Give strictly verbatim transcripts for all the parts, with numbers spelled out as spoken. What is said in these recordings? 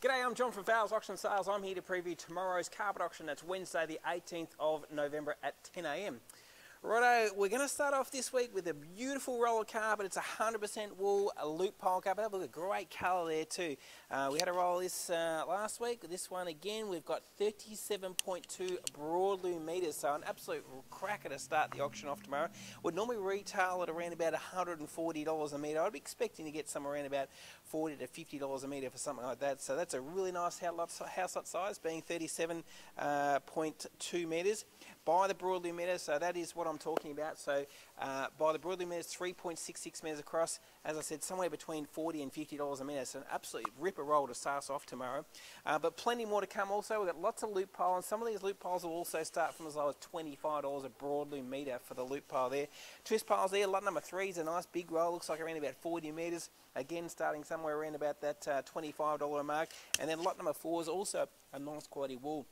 G'day, I'm John from Fowles Auctions and Sales. I'm here to preview tomorrow's carpet auction. That's Wednesday the eighteenth of November at ten A M. Righto, we're going to start off this week with a beautiful roll of carpet. It's one hundred percent wool, a loop pole carpet. Have a look at great colour there too. Uh, we had a roll of this uh, last week. This one again, we've got thirty-seven point two broadloom metres, so an absolute cracker to start the auction off tomorrow. Would normally retail at around about one hundred and forty dollars a metre. I'd be expecting to get somewhere around about forty to fifty dollars a metre for something like that. So that's a really nice house lot size, being thirty-seven point two uh, metres by the broadloom metre. So that is what I'm talking about. So uh, by the broadloom metres, three point six six metres across, as I said, somewhere between forty and fifty dollars a metre. It's an absolute ripper roll to start us off tomorrow, uh, but plenty more to come. Also, we've got lots of loop pole, and some of these loop poles will also start from as low as twenty-five dollars a broadloom metre for the loop pole there. Twist poles there, lot number three is a nice big roll, looks like around about forty metres, again starting somewhere around about that uh, twenty-five dollar mark. And then lot number four is also a nice quality wool.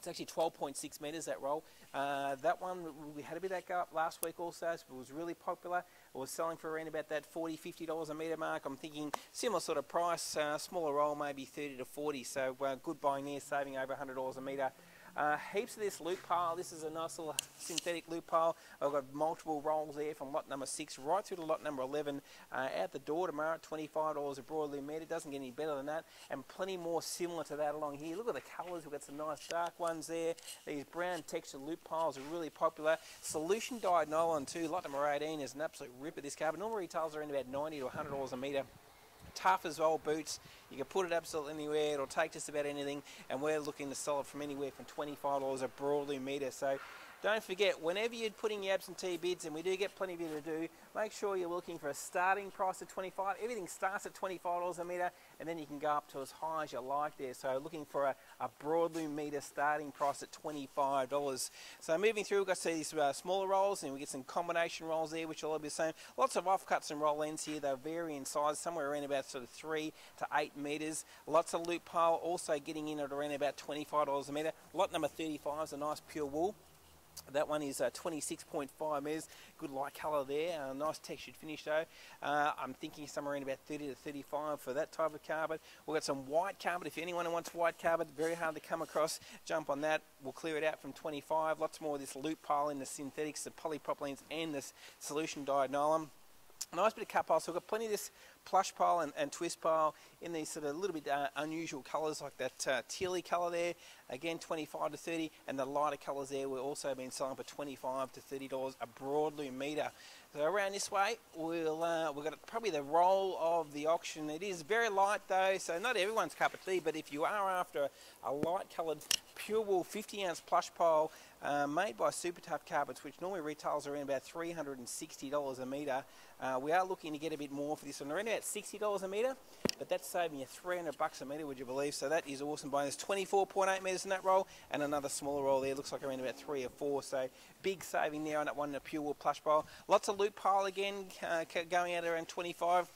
It's actually twelve point six metres, that roll. Uh, that one, we had a bit of that go up last week also, so it was really popular. It was selling for around about that forty dollars, fifty dollars a metre mark. I'm thinking similar sort of price, uh, smaller roll, maybe thirty to forty. So uh, good buying there, saving over one hundred dollars a metre. Uh, heaps of this loop pile. This is a nice little synthetic loop pile. I've got multiple rolls there from lot number six right through to lot number eleven. Uh, out the door tomorrow, twenty-five dollars a broadloom metre. Doesn't get any better than that. And plenty more similar to that along here. Look at the colours. We've got some nice dark ones there. These brown textured loop piles are really popular. Solution dyed nylon too. Lot number eighteen is an absolute rip of this carpet. Normal retails are around about ninety to one hundred dollars a metre. Tough as old boots. You can put it absolutely anywhere. It'll take just about anything, and we're looking to sell it from anywhere from twenty-five dollars a broadloom metre. So don't forget, whenever you're putting your absentee bids, and we do get plenty of you to do, make sure you're looking for a starting price of twenty-five dollars. Everything starts at twenty-five dollars a metre, and then you can go up to as high as you like there. So looking for a, a broadloom metre starting price at twenty-five dollars. So moving through, we've got these uh, smaller rolls, and we get some combination rolls there, which are all the same. Lots of offcuts and roll ends here. They vary in size, somewhere around about sort of three to eight metres. Lots of loop pile, also getting in at around about twenty-five dollars a metre. Lot number thirty-five is a nice pure wool. That one is uh, twenty-six point five metres, good light colour there, a uh, nice textured finish though. Uh, I'm thinking somewhere in about thirty to thirty-five for that type of carpet. We've got some white carpet. If anyone wants white carpet, very hard to come across, jump on that. We'll clear it out from twenty-five. Lots more of this loop pile in the synthetics, the polypropylenes and the solution dyed nylon. Nice bit of cut pile, so we've got plenty of this plush pile and, and twist pile in these sort of little bit uh, unusual colours, like that uh, tealy colour there, again twenty-five to thirty, and the lighter colours there we've also been selling for twenty-five to thirty dollars a broadloom metre. So around this way, we'll, uh, we've got probably the roll of the auction. It is very light though, so not everyone's cup of tea, but if you are after a, a light-coloured pure wool fifty ounce plush pile uh, made by Super Tough Carpets, which normally retails around about three hundred and sixty dollars a metre, uh, we are looking to get a bit more for this one, around about sixty dollars a metre, but that's saving you three hundred bucks a metre, would you believe? So that is awesome bonus. twenty-four point eight metres in that roll, and another smaller roll there, looks like around about three or four, so big saving there on that one in a pure wool plush pile. Lots of loop pile again, uh, going out around twenty-five.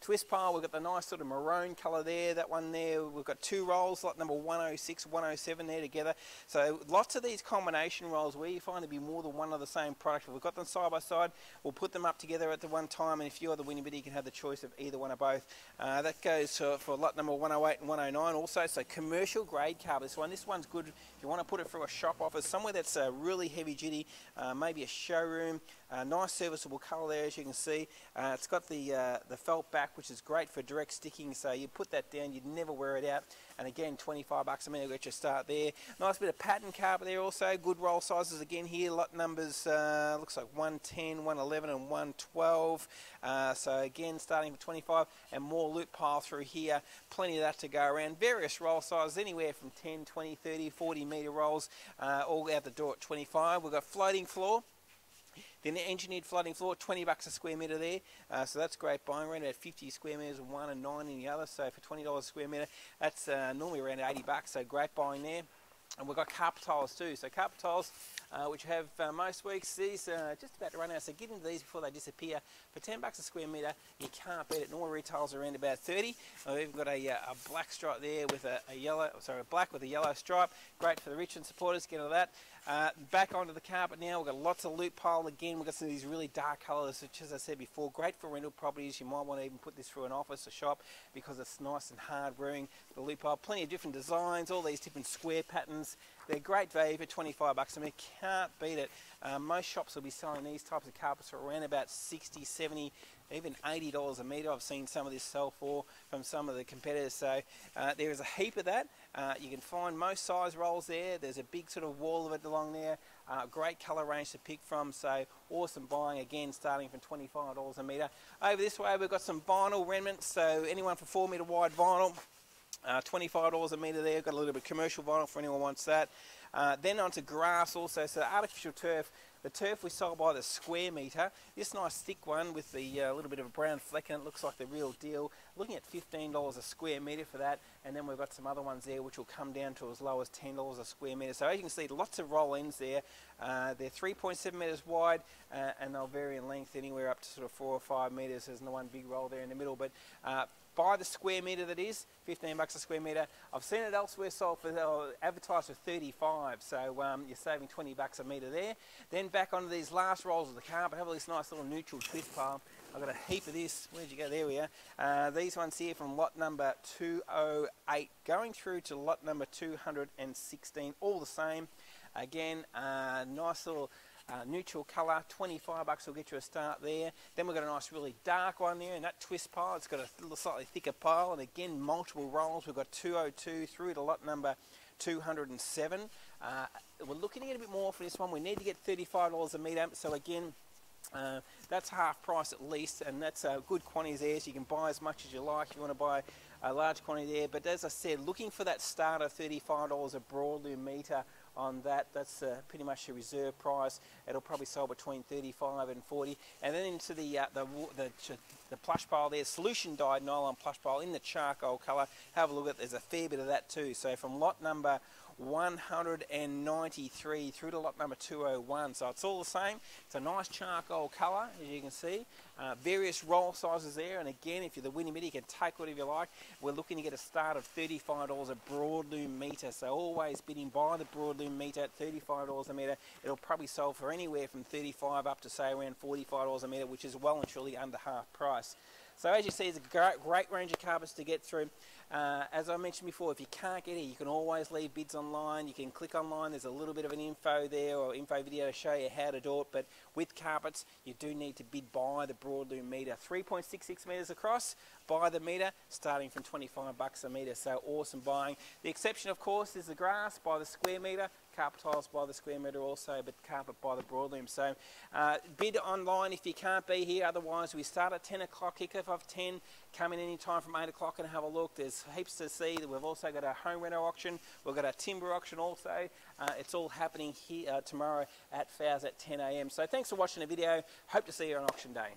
Twist pile, we've got the nice sort of maroon colour there, that one there. We've got two rolls, lot number one oh six, one oh seven there together. So lots of these combination rolls where you find to be more than one of the same product. If we've got them side by side, we'll put them up together at the one time, and if you're the winning bidder, you can have the choice of either one or both. Uh, that goes for, for lot number one oh eight and one oh nine also, so commercial grade carpet. This one, this one's good if you want to put it through a shop office, somewhere that's uh, really heavy duty, uh, maybe a showroom. Uh, nice serviceable colour there, as you can see. Uh, it's got the, uh, the felt back, which is great for direct sticking, so you put that down, you'd never wear it out. And again, twenty-five bucks a minute, get your start there. Nice bit of pattern carpet there also, good roll sizes again here, lot numbers uh, looks like one ten, one eleven and one twelve, uh, so again starting for twenty-five, and more loop pile through here, plenty of that to go around. Various roll sizes, anywhere from ten, twenty, thirty, forty metre rolls, uh, all out the door at twenty-five. We've got floating floor. Then the engineered flooding floor, twenty bucks a square metre there, uh, so that's great buying, around about fifty square metres one and nine in the other, so for twenty dollars a square metre, that's uh, normally around eighty bucks, so great buying there. And we've got carpet tiles too, so carpet tiles uh, which have uh, most weeks. These are uh, just about to run out, so get into these before they disappear. For ten bucks a square metre, you can't beat it. Normal retails are around about thirty. We've even got a, uh, a black stripe there with a, a yellow, sorry, a black with a yellow stripe. Great for the Richmond supporters, get into that. Uh, back onto the carpet now, we've got lots of loop pile again. We've got some of these really dark colours, which, as I said before, great for rental properties. You might want to even put this through an office or shop because it's nice and hard wearing the loop pile. Plenty of different designs, all these different square patterns. They're great value for twenty-five bucks. I mean, you can't beat it. Uh, most shops will be selling these types of carpets for around about sixty, seventy, even eighty dollars a metre. I've seen some of this sell for from some of the competitors. So uh, there is a heap of that. Uh, you can find most size rolls there. There's a big sort of wall of it along there. Uh, great colour range to pick from. So awesome buying again, starting from twenty-five dollars a metre. Over this way, we've got some vinyl remnants. So anyone for four metre wide vinyl. Uh, twenty-five dollars a metre there, got a little bit of commercial vinyl for anyone who wants that. Uh, then onto grass also, so artificial turf. The turf we sold by the square metre. This nice thick one with the uh, little bit of a brown fleck in it, looks like the real deal. Looking at fifteen dollars a square metre for that, and then we've got some other ones there which will come down to as low as ten dollars a square metre. So as you can see, lots of roll-ins there. Uh, they're three point seven metres wide, uh, and they'll vary in length anywhere up to sort of four or five metres. There's no one big roll there in the middle, but uh, by the square metre that is, fifteen bucks a square metre. I've seen it elsewhere sold for uh, advertised for thirty-five, so um, you're saving twenty bucks a metre there. Then back onto these last rolls of the carpet, have all this nice little neutral twist pile. I've got a heap of this. Where'd you go? There we are. Uh, these ones here from lot number two oh eight going through to lot number two hundred sixteen, all the same. Again, uh, nice little uh, neutral colour, twenty-five bucks will get you a start there. Then we've got a nice really dark one there, and that twist pile, it's got a little slightly thicker pile, and again, multiple rolls. We've got two oh two through to lot number two hundred seven. Uh, we're looking to get a bit more for this one. We need to get thirty-five dollars a metre, so again, uh, that's half price at least, and that's uh, good quantities there, so you can buy as much as you like if you want to buy a large quantity there. But as I said, looking for that starter thirty-five dollars a broadloom metre on that. That's uh, pretty much the reserve price. It'll probably sell between thirty-five and forty. And then into the, uh, the, the, the plush pile there, solution dyed nylon plush pile in the charcoal colour. Have a look at, there's a fair bit of that too. So from lot number one hundred ninety-three through to lot number two oh one, so it's all the same. It's a nice charcoal colour, as you can see. Uh, various roll sizes there, and again, if you're the winning bidder, you can take whatever you like. We're looking to get a start of thirty-five dollars a broadloom metre, so always bidding by the broadloom metre at thirty-five dollars a metre. It'll probably sell for anywhere from thirty-five dollars up to say around forty-five dollars a metre, which is well and truly under half price. So as you see, there's a great, great range of carpets to get through. Uh, as I mentioned before, if you can't get it, you can always leave bids online. You can click online. There's a little bit of an info there or info video to show you how to do it. But with carpets, you do need to bid by the broadloom metre. three point six six metres across by the metre, starting from twenty-five bucks a metre. So awesome buying. The exception, of course, is the grass by the square metre. Carpet tiles by the square metre also, but carpet by the broadloom. So uh, bid online if you can't be here. Otherwise, we start at ten o'clock, kickoff of ten. Come in any time from eight o'clock and have a look. There's heaps to see. We've also got our home reno auction. We've got our timber auction also. Uh, it's all happening here uh, tomorrow at Fowles at ten a m So thanks for watching the video. Hope to see you on auction day.